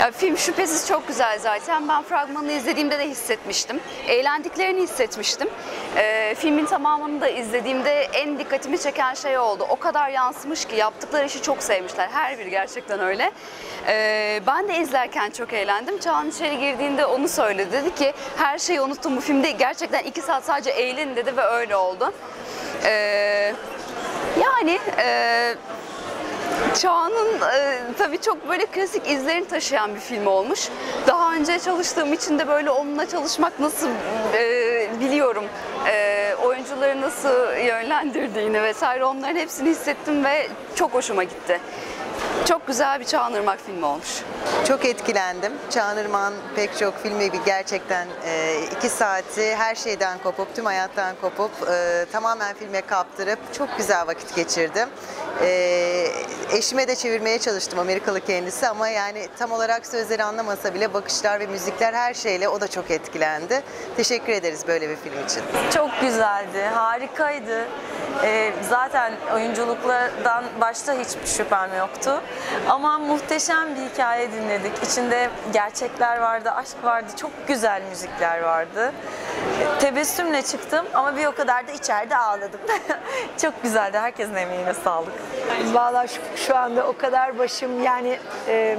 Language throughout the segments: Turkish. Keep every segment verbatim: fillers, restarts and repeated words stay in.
Ya, film şüphesiz çok güzel zaten. Ben fragmanını izlediğimde de hissetmiştim. Eğlendiklerini hissetmiştim. E, filmin tamamını da izlediğimde en dikkatimi çeken şey oldu. O kadar yansımış ki yaptıkları işi çok sevmişler. Her biri gerçekten öyle. E, ben de izlerken çok eğlendim. Çağan içeri girdiğinde onu söyledi. Dedi ki her şeyi unuttum bu filmde. Gerçekten iki saat sadece eğlen dedi ve öyle oldu. E, yani... E, Çağan'ın e, tabii çok böyle klasik izlerini taşıyan bir film olmuş. Daha önce çalıştığım için de böyle onunla çalışmak nasıl e, biliyorum. E, oyuncuları nasıl yönlendirdiğini vesaire onların hepsini hissettim ve çok hoşuma gitti. Çok güzel bir Çağan Irmak filmi olmuş. Çok etkilendim. Çağan Irmak'ın pek çok filmi gibi gerçekten e, iki saati her şeyden kopup, tüm hayattan kopup e, tamamen filme kaptırıp çok güzel vakit geçirdim. E, eşime de çevirmeye çalıştım, Amerikalı kendisi, ama yani tam olarak sözleri anlamasa bile bakışlar ve müzikler, her şeyle o da çok etkilendi. Teşekkür ederiz böyle bir film için. Çok güzeldi, harikaydı. E, zaten oyunculuklardan başta hiçbir şüphem yoktu. Ama muhteşem bir hikaye dinledik. İçinde gerçekler vardı, aşk vardı, çok güzel müzikler vardı. Tebessümle çıktım ama bir o kadar da içeride ağladım. Çok güzeldi, herkesin emeğine sağlık. Vallahi şu, şu anda o kadar başım, yani e,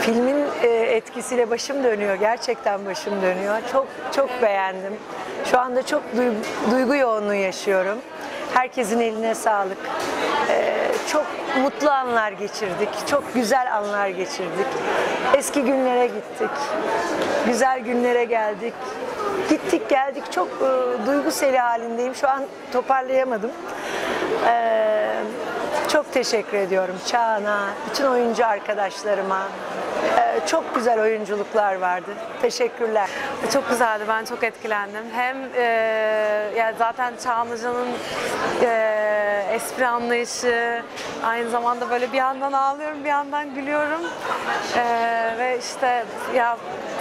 filmin e, etkisiyle başım dönüyor. Gerçekten başım dönüyor. Çok çok beğendim. Şu anda çok duygu, duygu yoğunluğu yaşıyorum. Herkesin eline sağlık. E, Çok mutlu anlar geçirdik, çok güzel anlar geçirdik. Eski günlere gittik, güzel günlere geldik. Gittik geldik, çok e, duyguseli halindeyim. Şu an toparlayamadım. E, çok teşekkür ediyorum Çağan'a, bütün oyuncu arkadaşlarıma. E, çok güzel oyunculuklar vardı. Teşekkürler. Çok güzeldi, ben çok etkilendim. Hem e, yani zaten Çağan'ın e, espri anlayışı, aynı zamanda böyle bir yandan ağlıyorum, bir yandan gülüyorum. Ee, ve işte ya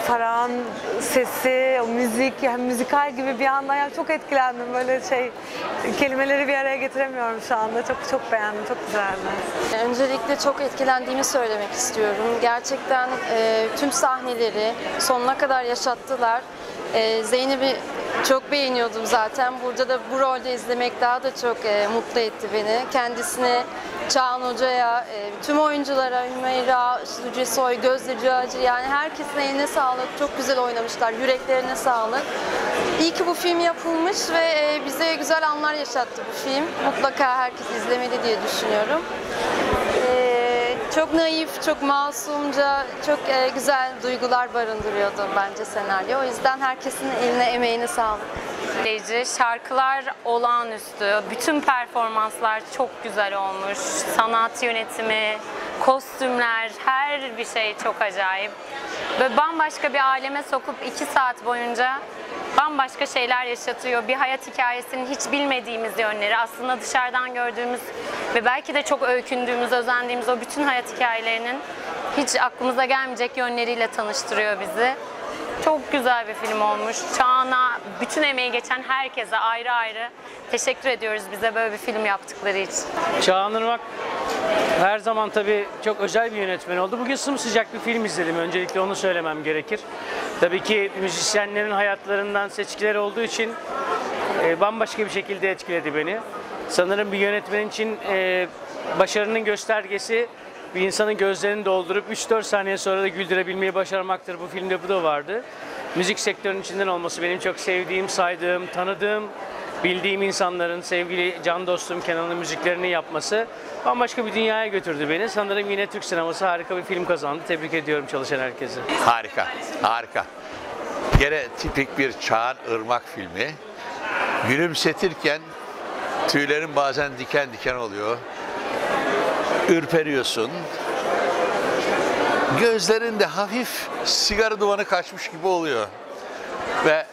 Farah'ın sesi, o müzik, yani müzikal gibi bir yandan ya çok etkilendim. Böyle şey, kelimeleri bir araya getiremiyorum şu anda. Çok çok beğendim, çok güzeldi. Öncelikle çok etkilendiğimi söylemek istiyorum. Gerçekten e, tüm sahneleri sonuna kadar yaşattılar. E, Zeynep'i çok beğeniyordum zaten. Burada da bu rolde izlemek daha da çok e, mutlu etti beni. Kendisine, Çağan Hoca'ya, e, tüm oyunculara, Hümeyra Yücesoy, Gözde Cihacı, yani herkesin eline sağlık. Çok güzel oynamışlar. Yüreklerine sağlık. İyi ki bu film yapılmış ve e, bize güzel anlar yaşattı bu film. Mutlaka herkes izlemeli diye düşünüyorum. E, çok naif, çok masumca, çok e, güzel duygular barındırıyordu bence senaryo. O yüzden herkesin eline, emeğine sağlık. Şarkılar olağanüstü, bütün performanslar çok güzel olmuş, sanat yönetimi, kostümler, her bir şey çok acayip. Ve bambaşka bir aleme sokup iki saat boyunca bambaşka şeyler yaşatıyor. Bir hayat hikayesinin hiç bilmediğimiz yönleri, aslında dışarıdan gördüğümüz ve belki de çok öykündüğümüz, özendiğimiz o bütün hayat hikayelerinin hiç aklımıza gelmeyecek yönleriyle tanıştırıyor bizi. Çok güzel bir film olmuş. Çağan'a, bütün emeği geçen herkese ayrı ayrı teşekkür ediyoruz bize böyle bir film yaptıkları için. Çağan Irmak her zaman tabii çok özel bir yönetmen oldu. Bugün sımsıcak bir film izledim. Öncelikle onu söylemem gerekir. Tabii ki müzisyenlerin hayatlarından seçkiler olduğu için e, bambaşka bir şekilde etkiledi beni. Sanırım bir yönetmen için e, başarının göstergesi bir insanın gözlerini doldurup üç dört saniye sonra da güldürebilmeyi başarmaktır. Bu filmde bu da vardı. Müzik sektörünün içinden olması, benim çok sevdiğim, saydığım, tanıdığım, bildiğim insanların, sevgili can dostum Kenan'ın müziklerini yapması bambaşka bir dünyaya götürdü beni. Sanırım yine Türk sineması harika bir film kazandı. Tebrik ediyorum çalışan herkesi. Harika, harika. Gene tipik bir Çağan Irmak filmi. Gülümsetirken tüylerin bazen diken diken oluyor. Ürperiyorsun. Gözlerinde hafif sigara dumanı kaçmış gibi oluyor. Ve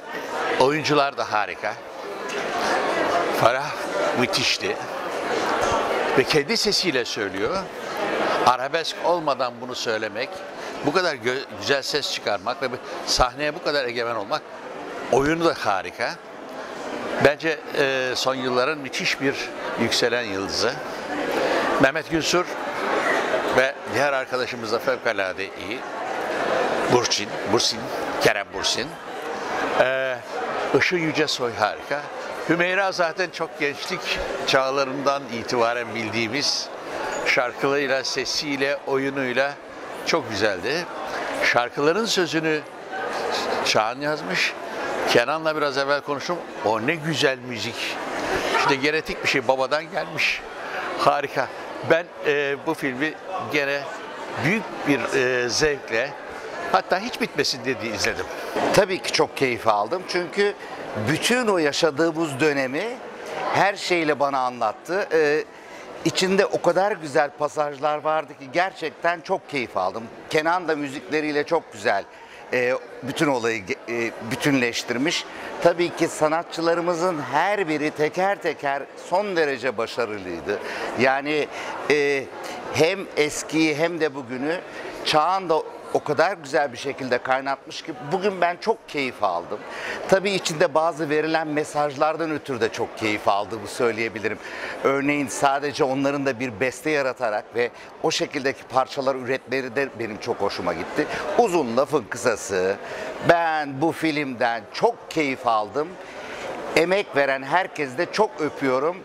oyuncular da harika. Farah müthişti. Ve kendi sesiyle söylüyor. Arabesk olmadan bunu söylemek, bu kadar güzel ses çıkarmak ve sahneye bu kadar egemen olmak, oyunu da harika. Bence e, son yılların müthiş bir yükselen yıldızı. Mehmet Günsür ve diğer arkadaşımız da fevkalade iyi. Bürsin, Bürsin, Kerem Bürsin. Ee, Işık Yücesoy harika. Hümeyra zaten çok gençlik çağlarından itibaren bildiğimiz şarkılarıyla, sesiyle, oyunuyla çok güzeldi. Şarkıların sözünü Çağan yazmış. Kenan'la biraz evvel konuştum. O ne güzel müzik. İşte genetik bir şey, babadan gelmiş. Harika. Ben e, bu filmi gene büyük bir e, zevkle, hatta hiç bitmesin dedi izledim. Tabii ki çok keyif aldım. Çünkü bütün o yaşadığımız dönemi her şeyle bana anlattı. Ee, İçinde o kadar güzel pasajlar vardı ki gerçekten çok keyif aldım. Kenan da müzikleriyle çok güzel e, bütün olayı e, bütünleştirmiş. Tabii ki sanatçılarımızın her biri teker teker son derece başarılıydı. Yani e, hem eskiyi hem de bugünü Çağan da o kadar güzel bir şekilde kaynatmış ki bugün ben çok keyif aldım. Tabii içinde bazı verilen mesajlardan ötürü de çok keyif aldığımı söyleyebilirim. Örneğin sadece onların da bir beste yaratarak ve o şekildeki parçalar üretmeleri de benim çok hoşuma gitti. Uzun lafın kısası, ben bu filmden çok keyif aldım. Emek veren herkesi de çok öpüyorum.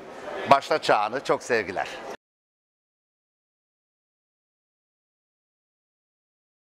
Başta Çağan'ı çok sevgiler.